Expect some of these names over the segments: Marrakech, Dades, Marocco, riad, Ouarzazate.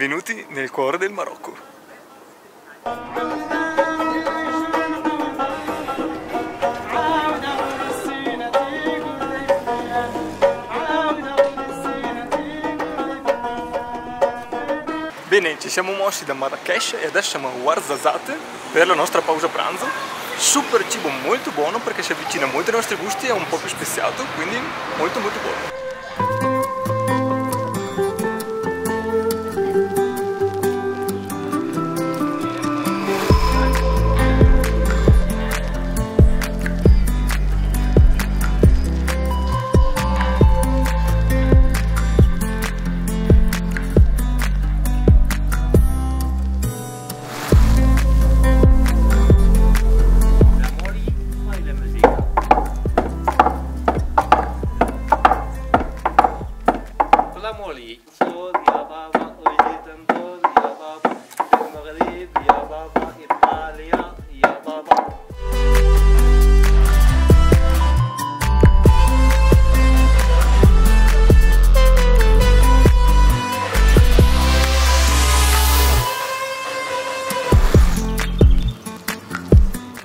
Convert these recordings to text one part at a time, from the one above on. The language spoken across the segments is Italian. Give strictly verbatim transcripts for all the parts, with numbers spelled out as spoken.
Benvenuti nel cuore del Marocco. Bene, ci siamo mossi da Marrakech e adesso siamo a Ouarzazate per la nostra pausa pranzo. Super cibo, molto buono perché si avvicina molto ai nostri gusti, è un po' più speziato, quindi molto molto buono.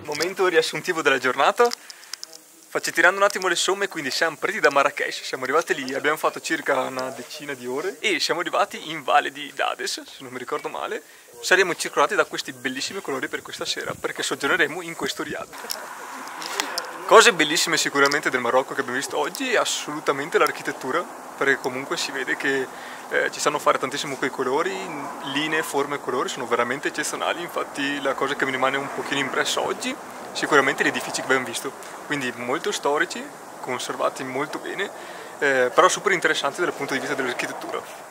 Momento riassuntivo della giornata. Faccio tirando un attimo le somme, quindi siamo partiti da Marrakech, siamo arrivati lì, abbiamo fatto circa una decina di ore e siamo arrivati in valle di Dades, se non mi ricordo male. Saremo circolati da questi bellissimi colori per questa sera, perché soggiorneremo in questo riad. Cose bellissime sicuramente del Marocco che abbiamo visto oggi è assolutamente l'architettura, perché comunque si vede che eh, ci sanno fare tantissimo quei colori, linee, forme e colori sono veramente eccezionali. Infatti la cosa che mi rimane un pochino impressa oggi sicuramente gli edifici che abbiamo visto, quindi molto storici, conservati molto bene, eh, però super interessanti dal punto di vista dell'architettura.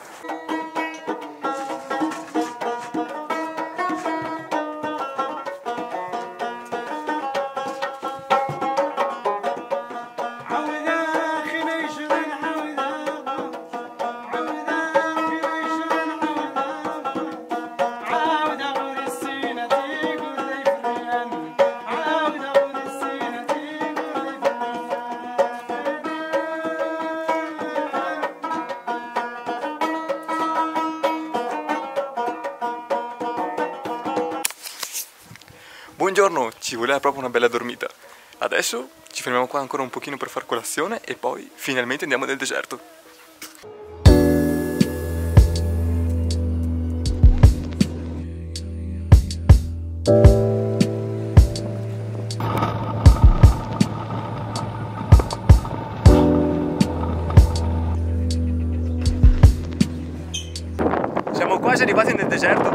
Buongiorno, ci voleva proprio una bella dormita. Adesso ci fermiamo qua ancora un pochino per far colazione e poi finalmente andiamo nel deserto. Siamo quasi arrivati nel deserto,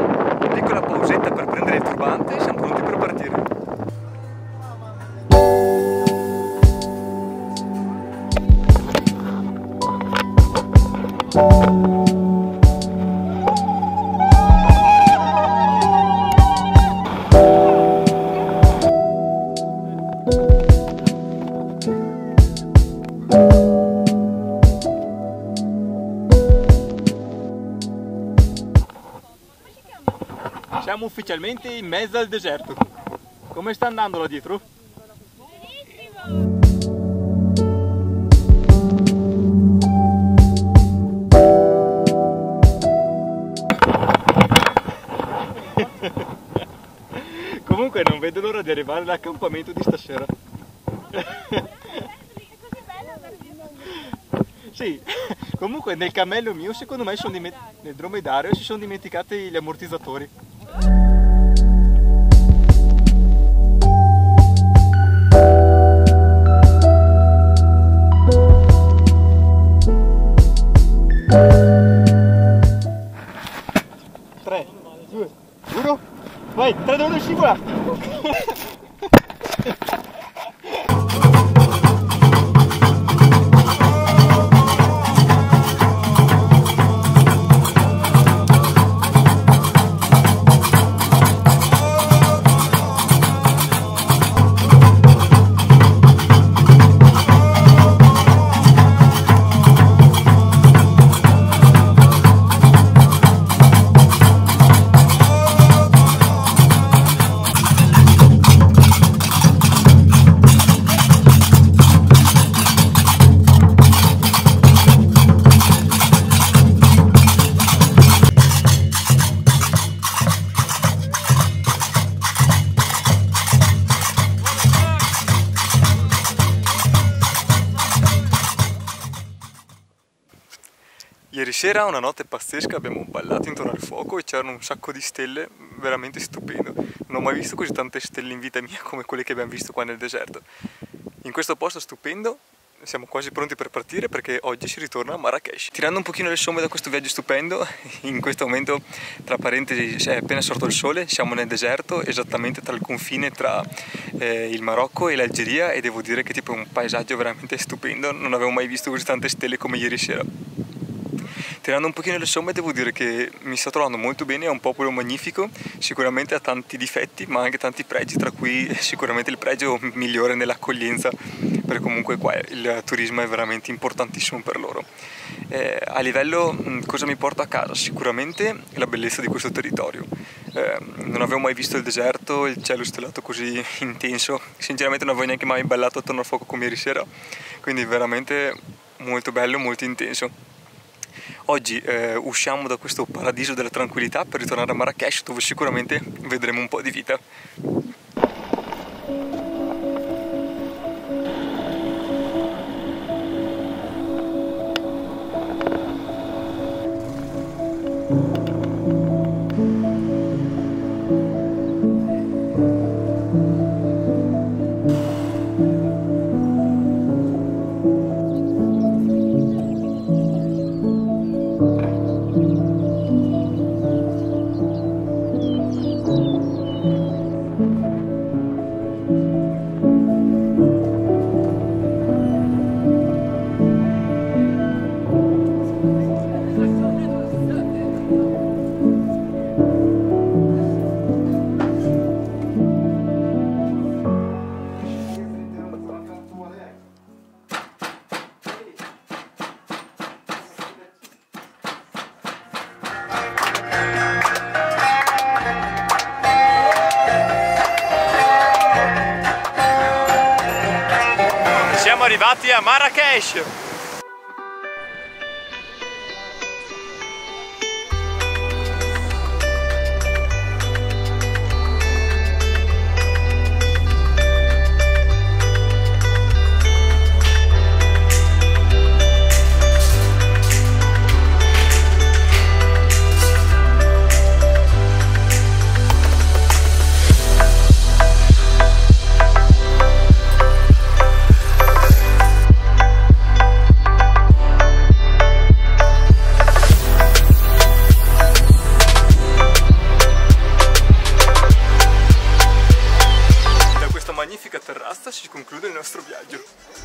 piccola pausetta per prendere il turbante e siamo pronti per partire. Siamo ufficialmente in mezzo al deserto. Come sta andando là dietro? Benissimo! Comunque non vedo l'ora di arrivare all'accampamento di stasera. Sì, comunque nel cammello mio secondo me sono nel dromedario si sono dimenticati gli ammortizzatori. tre, due, uno, vai, tre, due, uno, scivola! C'era una notte pazzesca, abbiamo ballato intorno al fuoco e c'erano un sacco di stelle, veramente stupendo. Non ho mai visto così tante stelle in vita mia come quelle che abbiamo visto qua nel deserto. In questo posto stupendo siamo quasi pronti per partire perché oggi si ritorna a Marrakech. Tirando un pochino le somme da questo viaggio stupendo, in questo momento, tra parentesi, è appena sorto il sole, siamo nel deserto, esattamente tra il confine tra eh, il Marocco e l'Algeria, e devo dire che tipo è un paesaggio veramente stupendo, non avevo mai visto così tante stelle come ieri sera. Tirando un pochino le somme devo dire che mi sta trovando molto bene, è un popolo magnifico, sicuramente ha tanti difetti ma anche tanti pregi, tra cui sicuramente il pregio migliore nell'accoglienza, perché comunque qua il turismo è veramente importantissimo per loro. Eh, a livello cosa mi porto a casa? Sicuramente la bellezza di questo territorio. Eh, non avevo mai visto il deserto, il cielo stellato così intenso, sinceramente non avevo neanche mai ballato attorno al fuoco come ieri sera, quindi veramente molto bello, molto intenso. Oggi eh, usciamo da questo paradiso della tranquillità per ritornare a Marrakech, dove sicuramente vedremo un po' di vita. Siamo arrivati a Marrakech! Terrazza si conclude il nostro viaggio.